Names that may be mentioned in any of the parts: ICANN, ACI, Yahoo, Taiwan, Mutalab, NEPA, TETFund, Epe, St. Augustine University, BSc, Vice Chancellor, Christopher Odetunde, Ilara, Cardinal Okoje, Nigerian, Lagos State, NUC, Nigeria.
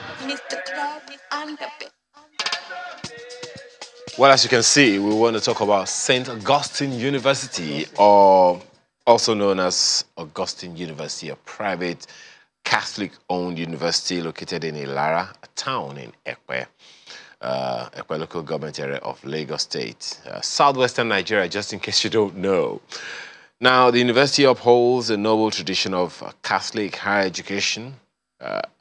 Mr. Crab and the Pig. Well, as you can see, we want to talk about St. Augustine University, or also known as Augustine University, a private Catholic-owned university located in Ilara, a town in Epe, Epe local government area of Lagos State, southwestern Nigeria, just in case you don't know. Now, the university upholds a noble tradition of Catholic higher education,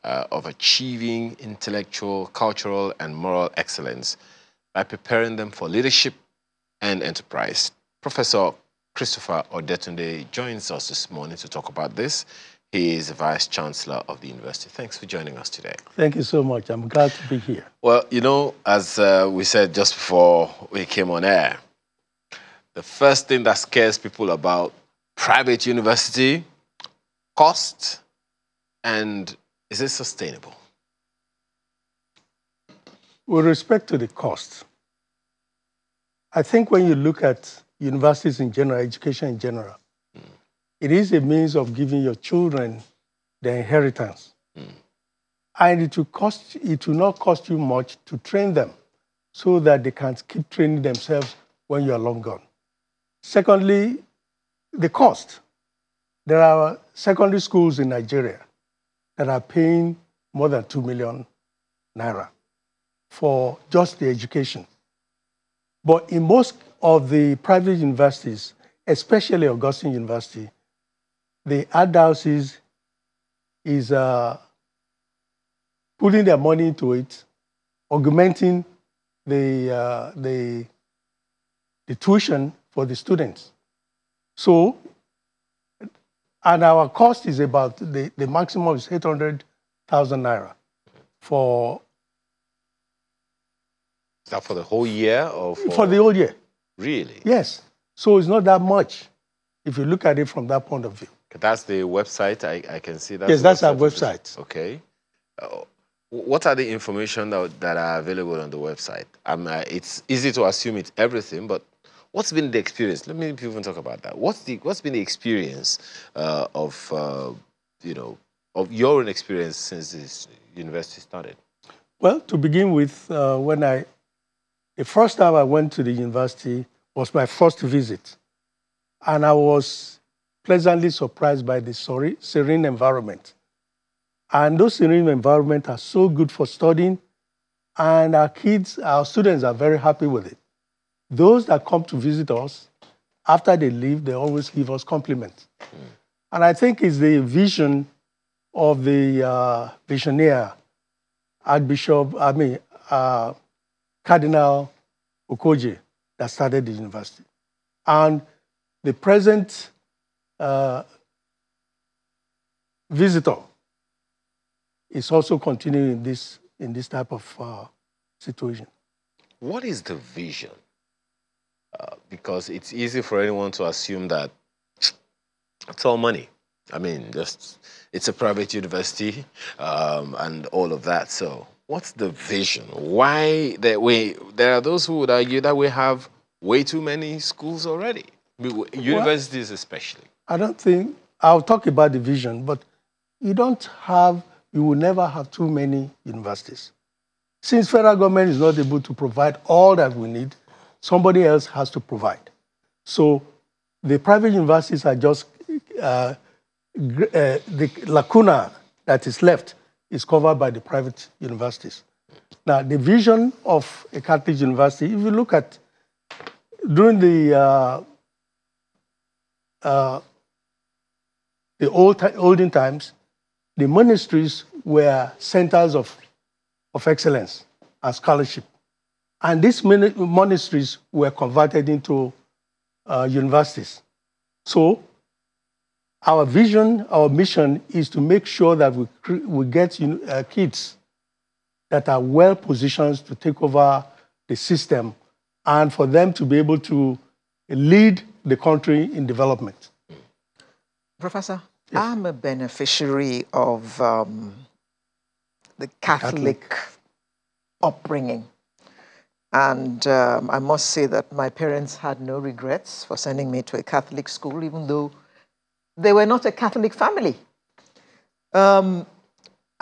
of achieving intellectual, cultural, and moral excellence by preparing them for leadership and enterprise. Professor Christopher Odetunde joins us this morning to talk about this. He is the Vice Chancellor of the university. Thanks for joining us today. Thank you so much. I'm glad to be here. Well, you know, as we said just before we came on air, the first thing that scares people about private university, cost, and is it sustainable? With respect to the cost, I think when you look at universities in general, education in general, it is a means of giving your children their inheritance. And it will not cost you much to train them so that they can keep training themselves when you are long gone. Secondly, the cost. There are secondary schools in Nigeria that are paying more than 2 million naira for just the education. But in most of the private universities, especially Augustine University, the adults is putting their money into it, augmenting the tuition for the students. So, and our cost is about, the maximum is 800,000 naira for... Is that for the whole year? Or for the whole year. Really? Yes. So it's not that much if you look at it from that point of view. That's the website. I can see that. Yes, that's our website. Okay. What are the information that are available on the website? It's easy to assume it's everything, but what's been the experience? Let me even talk about that. What's been the experience of your own experience since this university started? Well, to begin with, the first time I went to the university was my first visit, and I was pleasantly surprised by the serene environment. And those serene environments are so good for studying, and our students are very happy with it. Those that come to visit us, after they leave, they always give us compliments. And I think it's the vision of the visionary, Cardinal Okoje, that started the university. And the present visitor is also continuing in this type of situation. What is the vision? Because it's easy for anyone to assume that it's all money. I mean, it's a private university and all of that. So what's the vision? Why there are those who would argue that we have way too many schools already, universities especially. I don't think, I'll talk about the vision, but you will never have too many universities. Since federal government is not able to provide all that we need, somebody else has to provide. So the private universities are just, the lacuna that is left is covered by the private universities. Now, the vision of a Catholic university, if you look at during the olden times, the monasteries were centers of excellence and scholarship. And these monasteries were converted into universities. So our vision, our mission is to make sure that we get kids that are well positioned to take over the system and for them to be able to lead the country in development. Professor, yes. I'm a beneficiary of the Catholic upbringing. And I must say that my parents had no regrets for sending me to a Catholic school, even though they were not a Catholic family.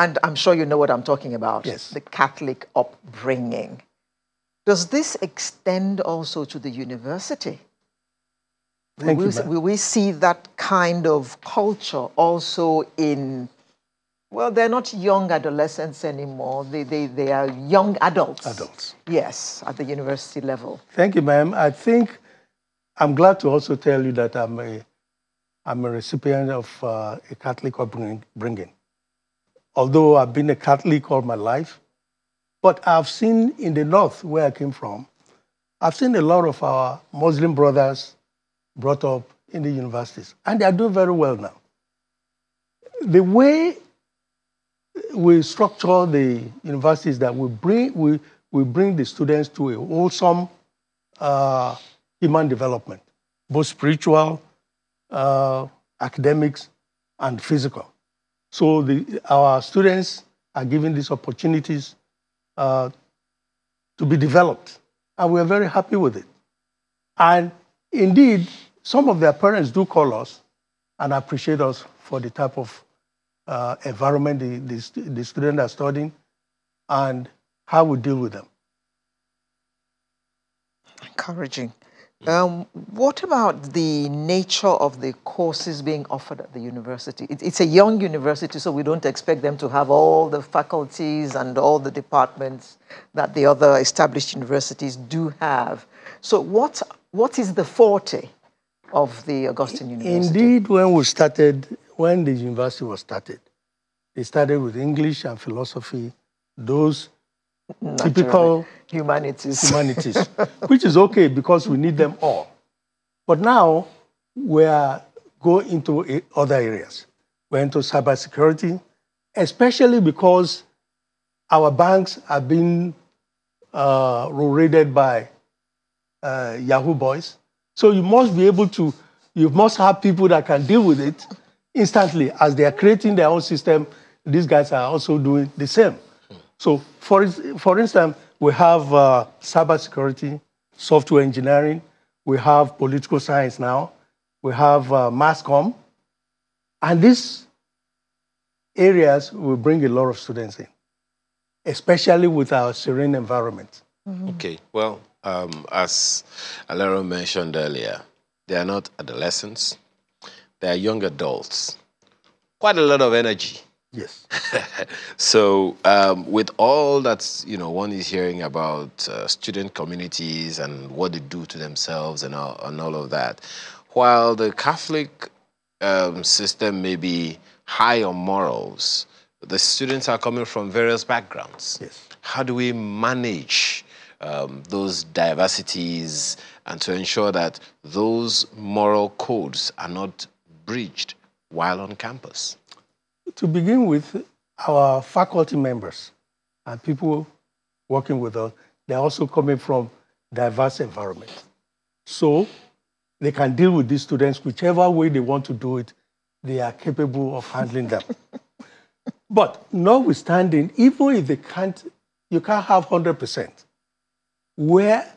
and I'm sure you know what I'm talking about, yes, the Catholic upbringing. Does this extend also to the university? Will we see that kind of culture also in, well, they're not young adolescents anymore. They are young adults. Adults. Yes, at the university level. Thank you, ma'am. I think I'm glad to also tell you that I'm a recipient of a Catholic upbringing. Although I've been a Catholic all my life, but I've seen in the north where I came from, I've seen a lot of our Muslim brothers brought up in the universities, and they are doing very well now. The way we structure the universities that we bring the students to a wholesome human development, both spiritual, academics, and physical. So our students are given these opportunities to be developed, and we're very happy with it. And indeed, some of their parents do call us and appreciate us for the type of environment the students are studying and how we deal with them. Encouraging. What about the nature of the courses being offered at the university? It's a young university, so we don't expect them to have all the faculties and all the departments that the other established universities do have. So what is the forte of the Augustine University? Indeed, when the university was started, they started with English and philosophy, those naturally typical humanities, which is okay because we need them all. But now we are going into other areas. We're into cybersecurity, especially because our banks have been raided by Yahoo boys. So you must be able to, you must have people that can deal with it instantly. As they are creating their own system, these guys are also doing the same. So for instance, we have cybersecurity, software engineering, we have political science now, we have mass comm, and these areas will bring a lot of students in, especially with our serene environment. Mm-hmm. Okay, well, as Ilara mentioned earlier, they are not adolescents, they are young adults. Quite a lot of energy. Yes. So with all that, you know, one is hearing about student communities and what they do to themselves and all of that, while the Catholic system may be high on morals, the students are coming from various backgrounds. Yes. How do we manage those diversities and to ensure that those moral codes are not breached while on campus? To begin with, our faculty members and people working with us, they're also coming from diverse environments. So they can deal with these students whichever way they want to do it, they are capable of handling them. But notwithstanding, even if they can't, you can't have 100%. Where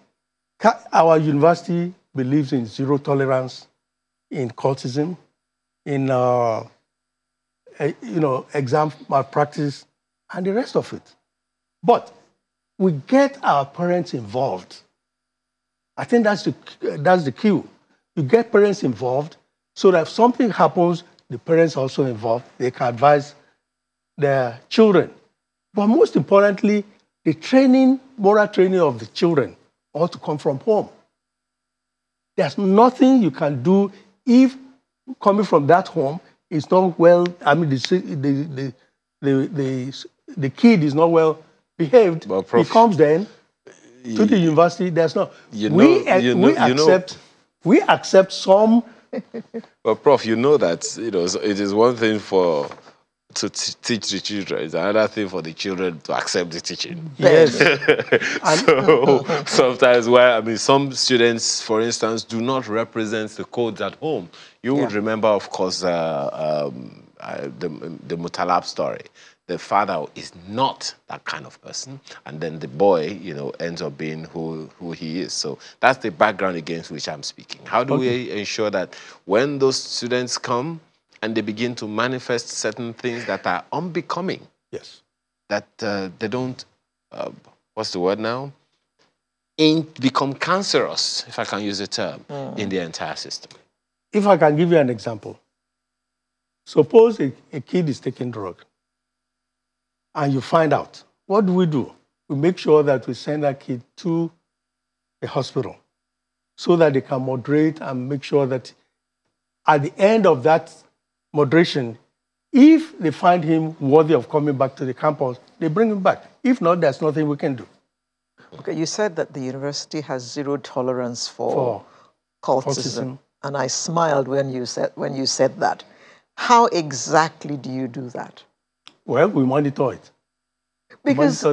our university believes in zero tolerance, in cultism, in you know, exam malpractice, and the rest of it. But we get our parents involved. I think that's the key. You get parents involved so that if something happens, the parents are also involved. They can advise their children. But most importantly, the training, moral training of the children ought to come from home. There's nothing you can do if coming from that home, it's not well, I mean, the kid is not well behaved. Well, Prof, he comes then to the university, there's no... We accept some... Well, Prof, you know that, you know, it is one thing for... to teach the children. It's another thing for the children to accept the teaching. Yes. So sometimes, well, I mean, some students, for instance, do not represent the codes at home. You would remember, of course, the Mutalab story. The father is not that kind of person. And then the boy, you know, ends up being who he is. So that's the background against which I'm speaking. How do we ensure that when those students come, and they begin to manifest certain things that are unbecoming Yes. That they don't, what's the word now? Become cancerous, if I can use the term, in the entire system. If I can give you an example. Suppose a kid is taking drug and you find out. What do? We make sure that we send that kid to a hospital so that they can moderate and make sure that at the end of that moderation, if they find him worthy of coming back to the campus, they bring him back. If not, there's nothing we can do. Okay, you said that the university has zero tolerance for cultism, and I smiled when you said that. How exactly do you do that? Well, we monitor it. Because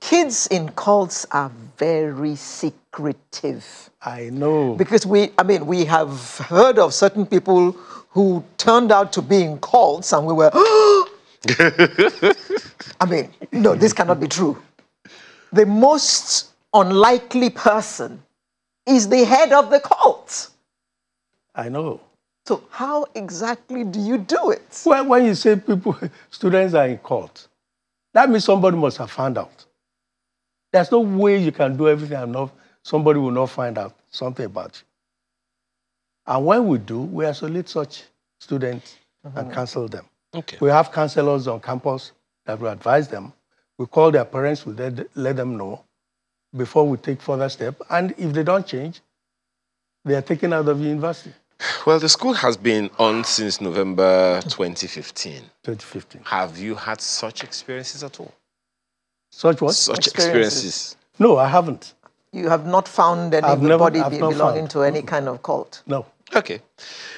kids in cults are very secretive. I know. Because we have heard of certain people who turned out to be in cults and we were, no, this cannot be true. The most unlikely person is the head of the cult. I know. So how exactly do you do it? Well, when you say students are in cult, that means somebody must have found out. There's no way you can do everything and somebody will not find out something about you. And when we do, we isolate such students and cancel them. Okay. We have counselors on campus that will advise them. We call their parents, we let them know before we take further steps. And if they don't change, they are taken out of the university. Well, the school has been on since November 2015. 2015. Have you had such experiences at all? Such what? Such experiences. No, I haven't. You have not found anybody belonging to any kind of cult? No. Okay.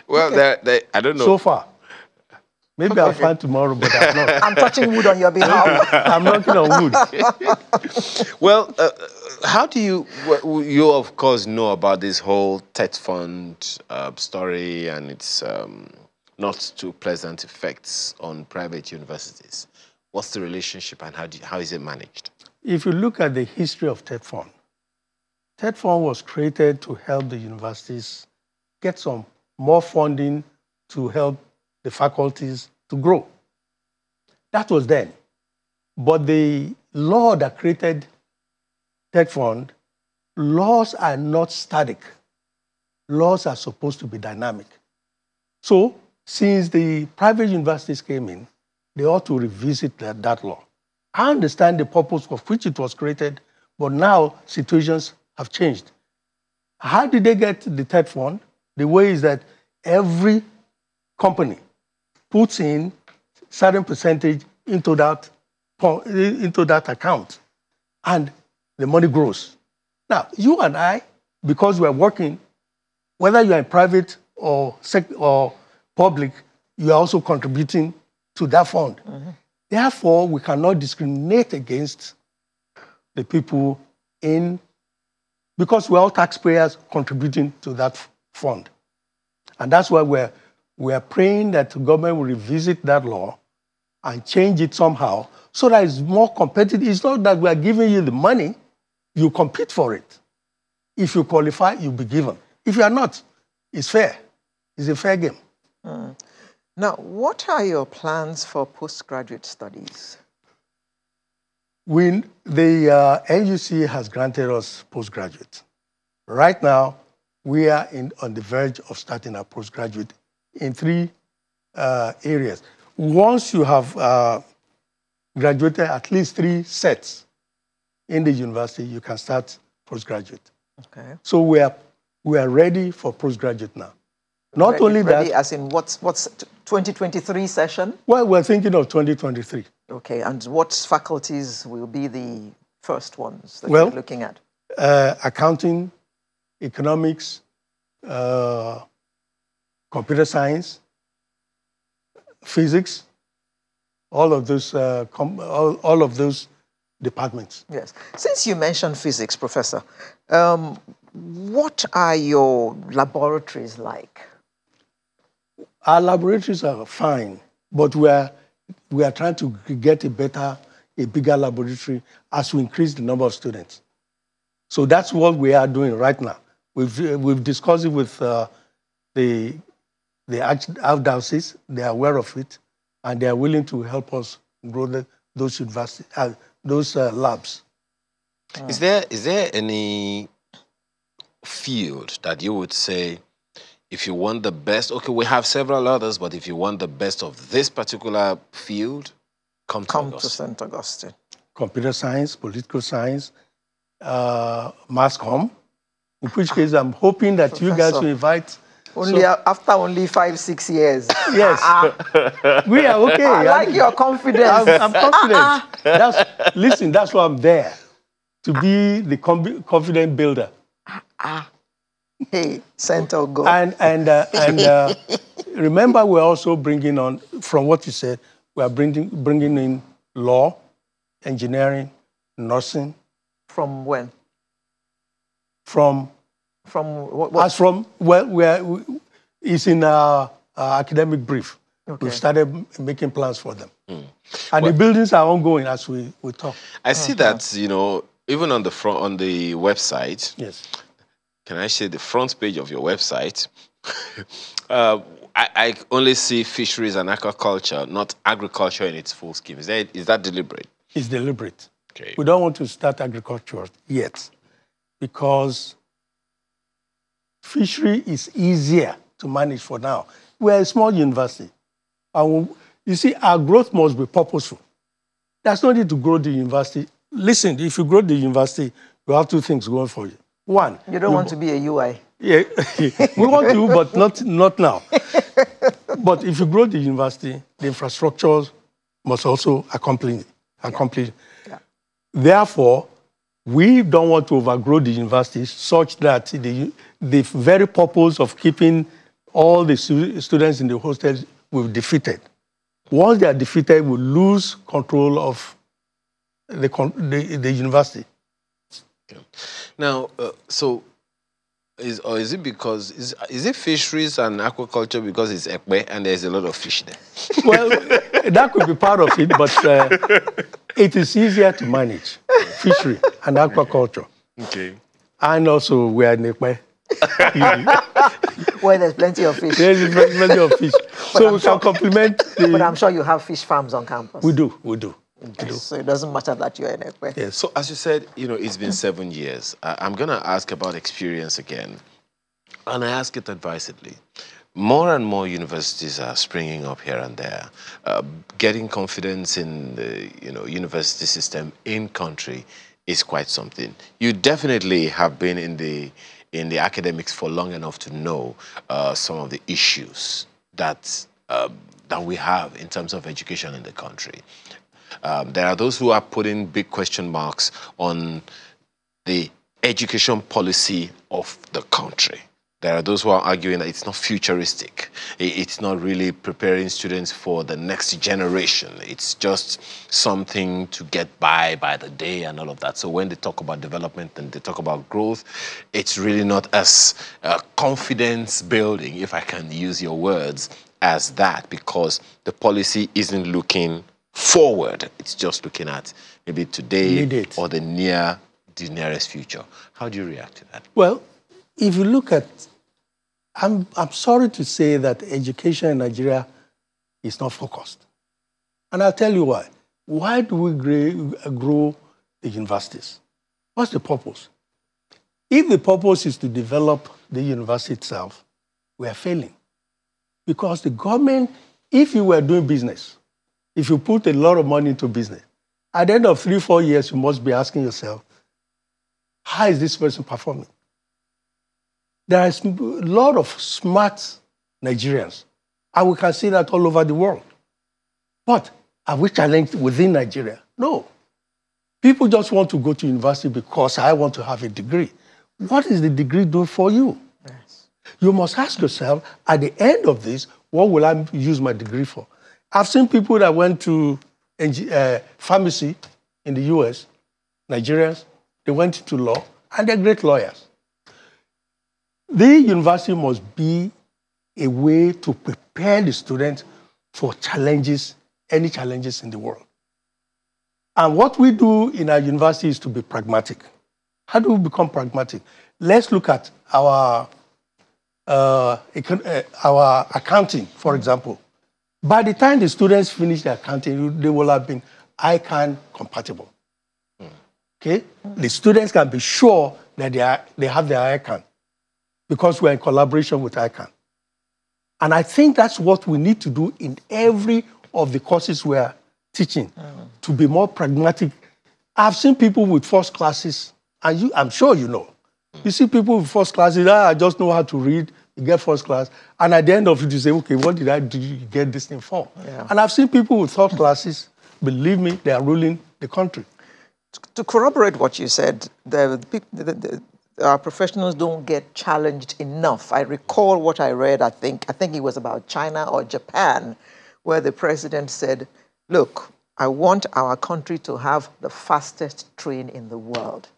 Well, okay. They're, I don't know. So far. Maybe I'll find tomorrow, but I'm not. I'm touching wood on your behalf. I'm knocking on wood. Well, how do you, you of course know about this whole TETFund story and its not too pleasant effects on private universities. What's the relationship and how is it managed? If you look at the history of TETFund, TETFund was created to help the universities get some more funding to help the faculties to grow. That was then. But the law that created TETFund, laws are not static. Laws are supposed to be dynamic. So since the private universities came in, they ought to revisit that law. I understand the purpose of which it was created, but now situations have changed. How did they get the TETFund? The way is that every company puts in certain percentage into that account, and the money grows. Now, you and I, because we are working, whether you are in private or public, you are also contributing to that fund. Mm-hmm. Therefore, we cannot discriminate against the people because we are all taxpayers contributing to that fund. And that's why we are praying that the government will revisit that law and change it somehow so that it's more competitive. It's not that we are giving you the money, you compete for it. If you qualify, you'll be given. If you are not, it's fair. It's a fair game. Mm. Now, what are your plans for postgraduate studies? The NUC has granted us postgraduate. Right now, we are on the verge of starting our postgraduate in three areas. Once you have graduated at least 3 sets in the university, you can start postgraduate. Okay. So we are ready for postgraduate now. Not ready, only ready that. As in what's 2023 session? Well, we're thinking of 2023. Okay, and what faculties will be the first ones that you're looking at? Accounting, economics, computer science, physics, all of those departments. Yes. Since you mentioned physics, Professor, what are your laboratories like? Our laboratories are fine, but we are trying to get a bigger laboratory as we increase the number of students. So that's what we are doing right now. We've discussed it with the archdiocese. They are aware of it, and they are willing to help us grow the those universities, labs. Is there any field that you would say, if you want the best, okay, we have several others, but if you want the best of this particular field, come to St. Augustine. Computer science, political science, mass comm, in which case I'm hoping that Professor, you guys will invite. After only 5-6 years. Yes. We are okay. I like your confidence. I'm confident. Listen, that's why I'm there, to be the confident builder. Hey, St. Augustine. And remember, we're also bringing on, from what you said, we are bringing in law, engineering, nursing. From when? It's in our academic brief. Okay. We've started making plans for them. Mm. And the buildings are ongoing as we talk. I see that, you know, even on the front, on the website, yes. Can I say the front page of your website? I only see fisheries and aquaculture, not agriculture in its full scheme. Is that deliberate? It's deliberate. Okay. We don't want to start agriculture yet because fishery is easier to manage for now. We're a small university. And you see, our growth must be purposeful. There's no need to grow the university. Listen, if you grow the university, you have two things going for you. One. You don't want to be a UI. Yeah, we want to, but not now. But if you grow the university, the infrastructure must also accompany it. Therefore, we don't want to overgrow the universities such that the very purpose of keeping all the students in the hostels will be defeated. Once they are defeated, we lose control of the university. Yeah. Now, is it fisheries and aquaculture because it's Epe and there's a lot of fish there? Well, that could be part of it, but it is easier to manage fishery and aquaculture. Okay. And also we are in Epe. Well, there's plenty of fish. There's plenty of fish. So we can complement. But I'm sure you have fish farms on campus. We do. Okay. So it doesn't matter that you're in Epe. Yeah. So as you said, you know, it's been 7 years. I'm going to ask about experience again. And I ask it advisedly. More and more universities are springing up here and there, getting confidence in the university system in country is quite something. You definitely have been in the academics for long enough to know some of the issues that we have in terms of education in the country. There are those who are putting big question marks on the education policy of the country. There are those who are arguing that it's not futuristic. It's not really preparing students for the next generation. It's just something to get by the day and all of that. So when they talk about development and they talk about growth, it's really not as confidence building, if I can use your words, as that, because the policy isn't looking forward. It's just looking at maybe today or the nearest future. How do you react to that? Well, if you look at, I'm sorry to say that education in Nigeria is not focused. And I'll tell you why. Why do we grow the universities? What's the purpose? If the purpose is to develop the university itself, we are failing. Because the government, if you were doing business, if you put a lot of money into business, at the end of 3-4 years, you must be asking yourself, how is this person performing? There is a lot of smart Nigerians, and we can see that all over the world. But are we challenged within Nigeria? No. People just want to go to university because I want to have a degree. What is the degree doing for you? Yes. You must ask yourself, at the end of this, what will I use my degree for? I've seen people that went to pharmacy in the US, Nigerians, they went into law, and they're great lawyers. The university must be a way to prepare the students for challenges, any challenges in the world. And what we do in our university is to be pragmatic. How do we become pragmatic? Let's look at our accounting, for example. By the time the students finish their accounting, they will have been ICANN compatible. Okay? The students can be sure that they have their ICANN because we're in collaboration with ICANN. And I think that's what we need to do in every of the courses we're teaching, to be more pragmatic. I've seen people with first classes, and I'm sure you know. You see people with first classes, I just know how to read, you get first class, and at the end of it, you say, okay, what did I do you get this thing for? Yeah. And I've seen people with third classes, believe me, they are ruling the country. To corroborate what you said, our professionals don't get challenged enough. I recall what I read, I think it was about China or Japan, where the president said, look, I want our country to have the fastest train in the world.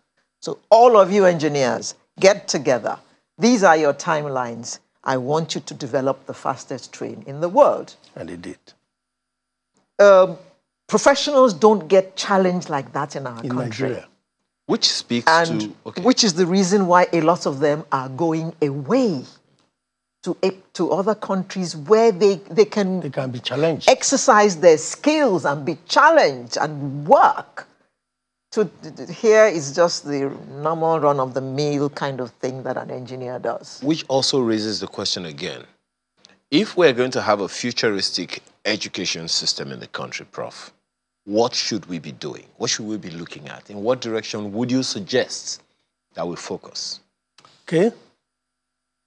So all of you engineers, get together. These are your timelines. I want you to develop the fastest train in the world. And they did. Professionals don't get challenged like that in our country. Nigeria. Which speaks to... Okay. Which is the reason why a lot of them are going away to other countries where they can be challenged. Exercise their skills and be challenged and work. Here is just the normal run-of-the-mill kind of thing that an engineer does. Which also raises the question again. If we're going to have a futuristic education system in the country, Prof, what should we be doing? What should we be looking at? In what direction would you suggest that we focus? Okay.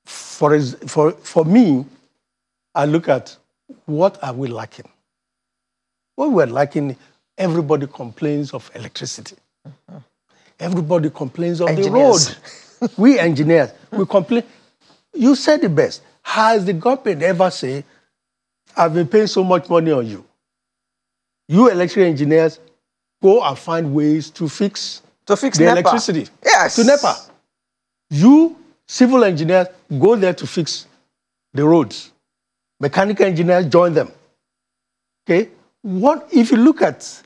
For me, I look at what are we lacking? What we're lacking... Everybody complains of electricity. Everybody complains of the road. We engineers, we complain. You said the best. Has the government ever said, I've been paying so much money on you? You electrical engineers, go and find ways to fix the NEPA. Electricity. Yes. To NEPA. You civil engineers, go there to fix the roads. Mechanical engineers, join them. Okay? What, if you look at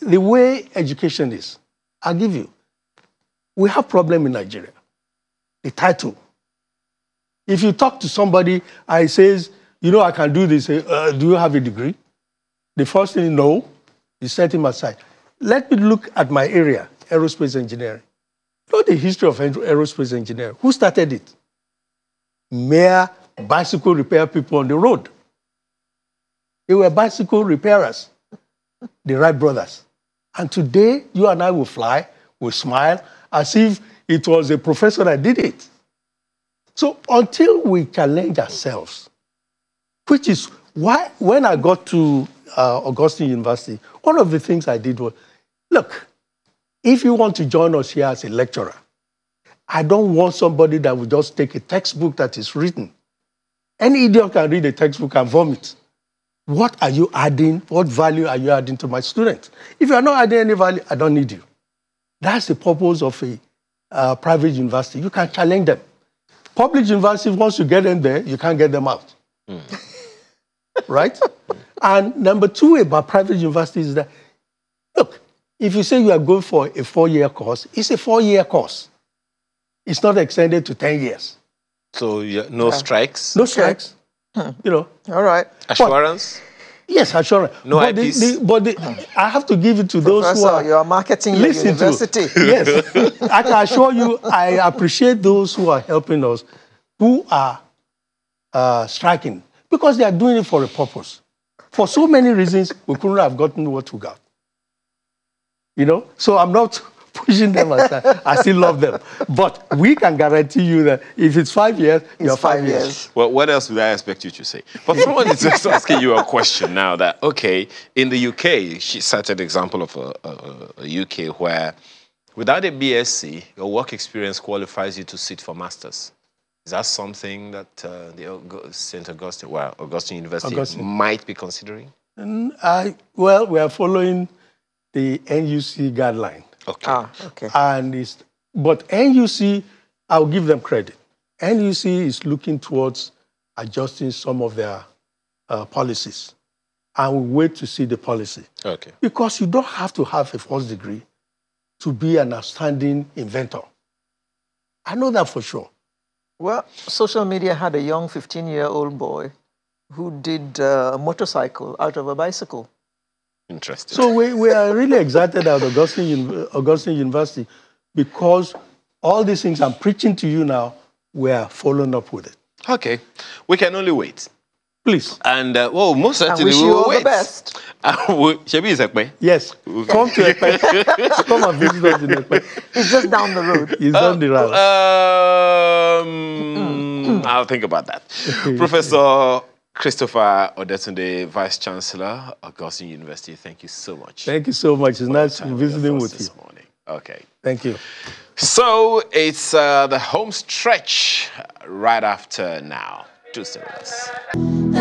the way education is, I'll give you. We have problem in Nigeria. The title. If you talk to somebody and he says, you know, I can do this, do you have a degree? The first thing, no, you set him aside. Let me look at my area, aerospace engineering. You know the history of aerospace engineering. Who started it? Mere bicycle repair people on the road. They were bicycle repairers, the Wright brothers. And today, you and I will fly, will smile, as if it was a professor that did it. So until we challenge ourselves, which is why when I got to Augustine University, one of the things I did was, look, if you want to join us here as a lecturer, I don't want somebody that will just take a textbook that is written. Any idiot can read a textbook and vomit. What are you adding? What value are you adding to my students? If you are not adding any value, I don't need you. That's the purpose of a private university. You can challenge them. Public university, once you get in there, you can't get them out. Right? And number two about private university is that, look, if you say you are going for a 4-year course, it's a 4-year course. It's not extended to 10 years. So no strikes? No strikes. You know. All right. Assurance? But, yes, assurance. No IPs. I have to give it to those who are... Professor, you are marketing your university. Yes. I can assure you, I appreciate those who are helping us, who are striking, because they are doing it for a purpose. For so many reasons, we couldn't have gotten what we got. You know? So I'm not pushing them aside. I still love them. But we can guarantee you that if it's 5 years, you're 5 years. Well, what else would I expect you to say? But someone is just asking you a question now that, okay, in the UK, she cited an example of a UK where without a BSc, your work experience qualifies you to sit for masters. Is that something that St. Augustine University might be considering? Well, we are following the NUC guideline. Okay. Okay. And but NUC, I'll give them credit. NUC is looking towards adjusting some of their policies. And we'll wait to see the policy. Okay. Because you don't have to have a first degree to be an outstanding inventor. I know that for sure. Well, social media had a young 15-year-old boy who did a motorcycle out of a bicycle. Interesting. So we are really excited at Augustine University, because all these things I'm preaching to you now, we are following up with it. Okay. We can only wait. Please. And, well, most certainly we will wait. Shebi is Epe. Yes. Come to Epe. Come and visit us in Epe. It's just down the road. It's down the road. I'll think about that. Professor Christopher Odetunde, Vice Chancellor, Augustine University, thank you so much. Thank you so much. It's nice visiting with you this morning. Okay. Thank you. So it's the home stretch right after now. Do stay with us.